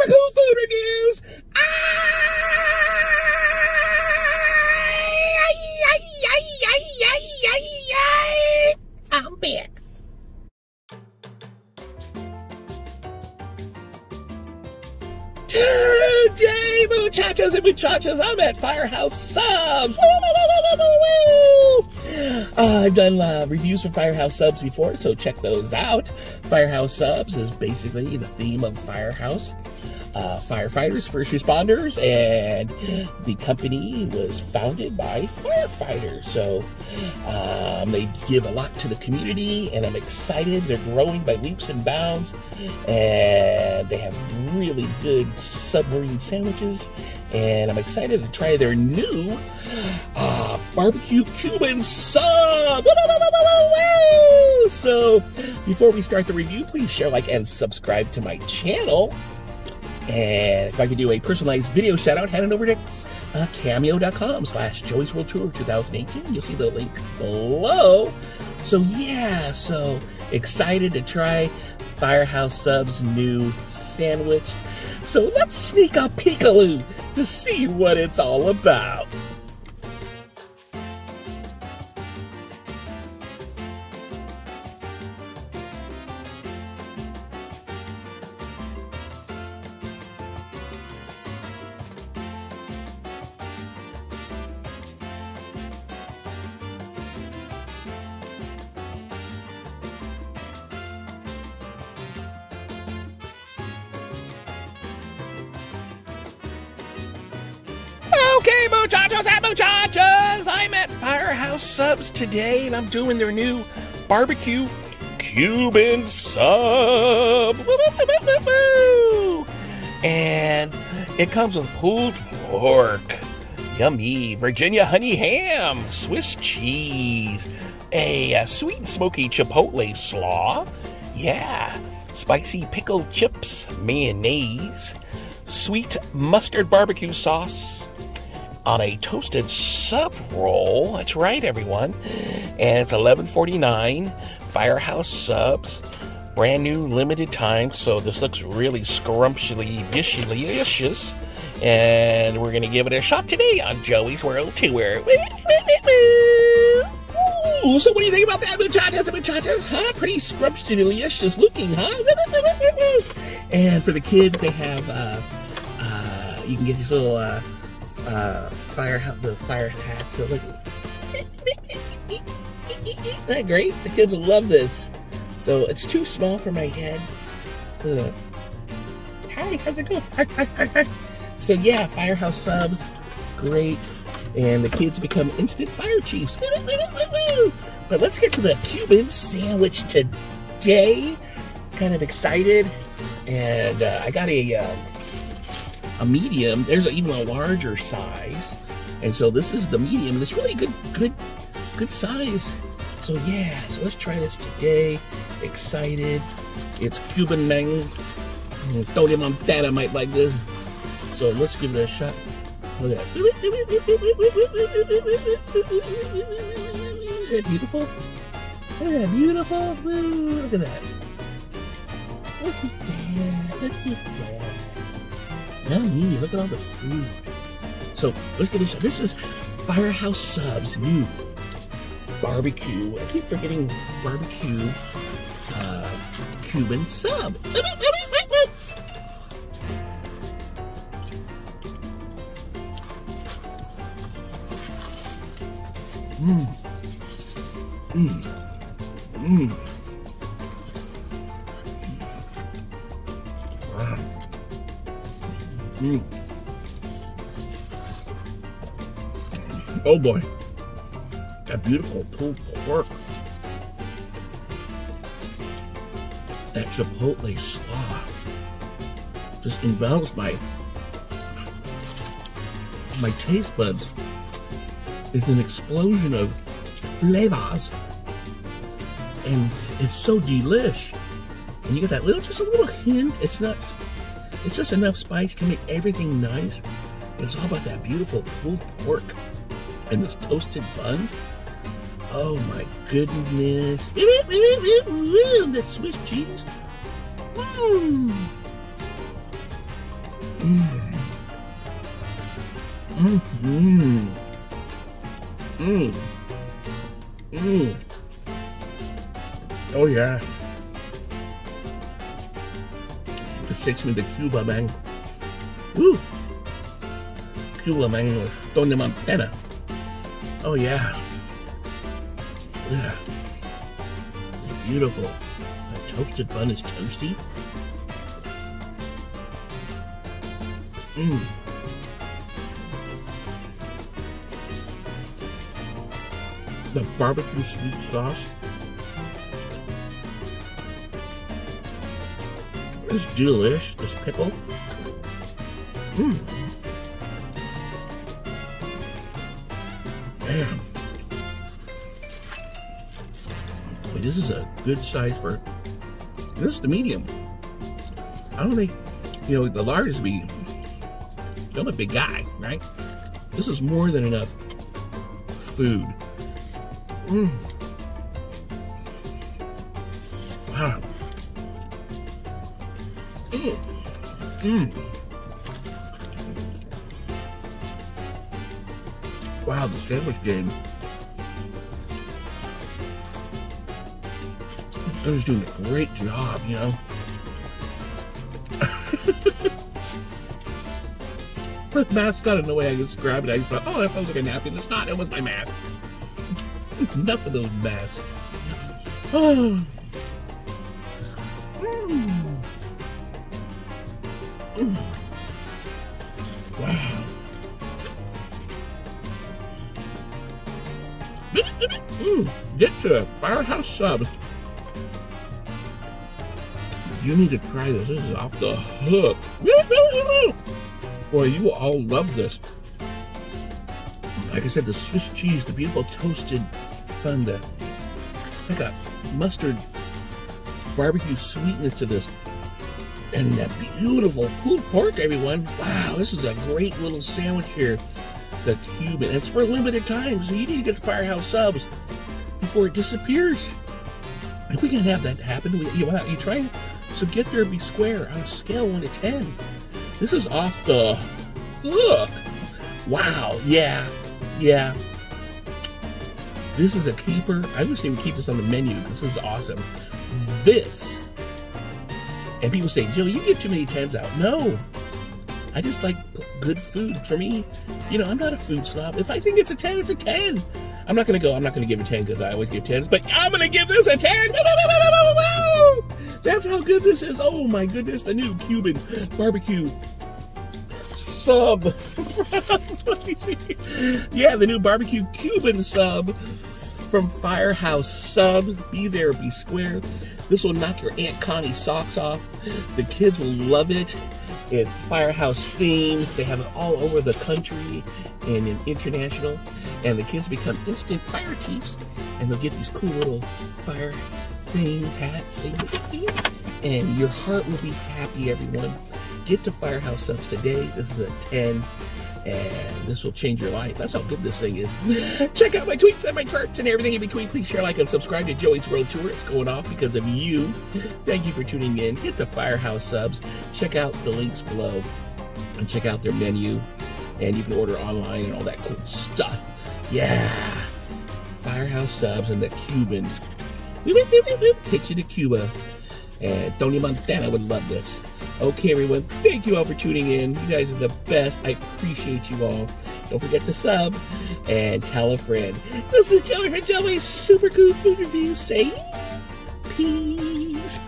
Super Cool Food Reviews. I'm back. Today, muchachos and muchachas, I'm at Firehouse Subs. I've done reviews from Firehouse Subs before, so check those out. Firehouse Subs is basically the theme of Firehouse. Firefighters, first responders, and the company was founded by firefighters. So they give a lot to the community, and I'm excited. They're growing by leaps and bounds, and they have really good submarine sandwiches. And I'm excited to try their new barbecue Cuban sub. So before we start the review, please share, like, and subscribe to my channel. And if I could do a personalized video shout out, head on over to cameo.com/Joey's World Tour 2018. You'll see the link below. So yeah, so excited to try Firehouse Subs' new sandwich. So let's sneak a peekaloo to see what it's all about. Okay, muchachos and muchachas, I'm at Firehouse Subs today, and I'm doing their new barbecue Cuban sub. Woo, woo, woo, woo, woo. And it comes with pulled pork, yummy Virginia honey ham, Swiss cheese, a sweet and smoky chipotle slaw, yeah, spicy pickled chips, mayonnaise, sweet mustard barbecue sauce, on a toasted sub roll. That's right, everyone. And it's $11.49. Firehouse Subs, brand new, limited time. So this looks really scrumptiously, delicious. And we're gonna give it a shot today on Joey's World Tour. Ooh, so what do you think about that, muchachas and muchachas? Huh? Pretty scrumptiously delicious looking, huh? And for the kids, they have you can get these little fire hats. So look, isn't that great? The kids will love this. So it's too small for my head. Ugh. Hi, how's it going? So yeah, Firehouse Subs, great, and the kids become instant fire chiefs. But let's get to the Cuban sandwich today. Kind of excited, and I got a medium. There's even a larger size, and so this is the medium, and it's really good size. So yeah, so let's try this today. Excited. It's Cuban mango. Throw them on that. I might like this. So let's give it a shot. Look at that. Isn't that beautiful? Isn't that beautiful? Look at that. Look at that. Look at that. Yummy, look at all the food. So let's get this. This is Firehouse Subs' new barbecue. I keep forgetting barbecue Cuban sub. Mmm. Mmm. Mmm. Mm. Oh boy, that beautiful pulled pork, that chipotle slaw just envelops my taste buds. It's an explosion of flavors, and it's so delish. And you get that little, just a little hint. It's not. It's just enough spice to make everything nice. It's all about that beautiful pulled pork and this toasted bun. Oh my goodness. That Swiss cheese. Mmm. Oh yeah. This takes me to Cuba, man. Woo! Cuba, man. Tony Montana. Oh yeah. Yeah. They're beautiful. The toasted bun is toasty. Mmm. The barbecue sweet sauce is delish. This pickle. Mmm. Man. Boy, this is a good size for... This is the medium. I don't think... You know, the large would be... I'm a big guy, right? This is more than enough food. Mm. Wow. Mm. Mm. Wow, the sandwich game is doing a great job, you know? The mask got in the way. I just grabbed it. I just thought, oh, that sounds like a napkin. It's not. It was my mask. Enough of those masks. Oh. Mm. Mm. Wow. Get to it. Firehouse Subs. You need to try this. This is off the hook. Boy, you all love this. Like I said, the Swiss cheese, the beautiful toasted bun, like a mustard barbecue sweetness to this. And that beautiful pulled pork, everyone. Wow, this is a great little sandwich here. The Cuban. It's for a limited time, so you need to get to Firehouse Subs before it disappears. And we can have that happen. Wow, you try it. So get there and be square on a scale 1 to 10. This is off the hook. Wow, yeah, yeah. This is a keeper. I wish they would keep this on the menu. This is awesome. This, and people say, Joe, you get too many 10s out. No, I just like good food. For me, you know, I'm not a food snob. If I think it's a 10, it's a 10. I'm not gonna give a 10 because I always give 10s, but I'm gonna give this a 10. That's how good this is. Oh my goodness, the new Cuban barbecue sub. Yeah, the new barbecue Cuban sub from Firehouse Subs. Be there, be square. This will knock your Aunt Connie's socks off. The kids will love it. It's Firehouse themed. They have it all over the country and in international. And the kids become instant fire chiefs, and they'll get these cool little fire thing, hats, and your heart will be happy, everyone. Get to Firehouse Subs today. This is a 10, and this will change your life. That's how good this thing is. Check out my tweets and my charts and everything in between. Please share, like, and subscribe to Joey's World Tour. It's going off because of you. Thank you for tuning in. Get to Firehouse Subs. Check out the links below, and check out their menu, and you can order online and all that cool stuff. Yeah, Firehouse Subs and the Cuban. Takes you to Cuba, and Tony Montana would love this. Okay, everyone, thank you all for tuning in. You guys are the best. I appreciate you all. Don't forget to sub and tell a friend. This is Joey from Joey's Super Good Food Review. Say peace.